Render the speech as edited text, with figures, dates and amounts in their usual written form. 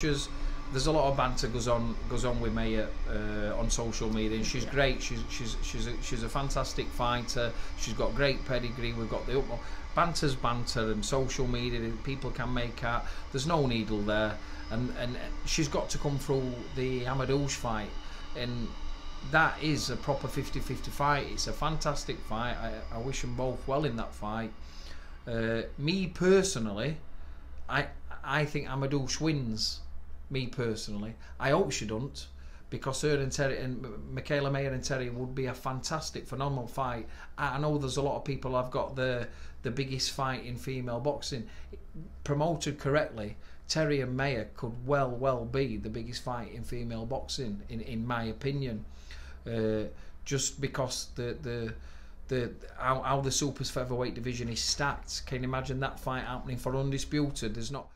There's a lot of banter goes on with Maya on social media, and she's great. She's a fantastic fighter. She's got great pedigree. We've got the utmost. Banter's banter, and social media people can make out. There's no needle there, and she's got to come through the Hamadouche fight, and that is a proper 50-50 fight. It's a fantastic fight. I wish them both well in that fight. Me personally, I think Hamadouche wins. Me personally, I hope she don't, because her and Terri, and Mikaela Mayer and Terri, would be a fantastic, phenomenal fight. I know there's a lot of people have got the biggest fight in female boxing. Promoted correctly, Terri and Mayer could well be the biggest fight in female boxing, in my opinion. Just because how the super featherweight division is stacked. Can you imagine that fight happening for Undisputed? There's not.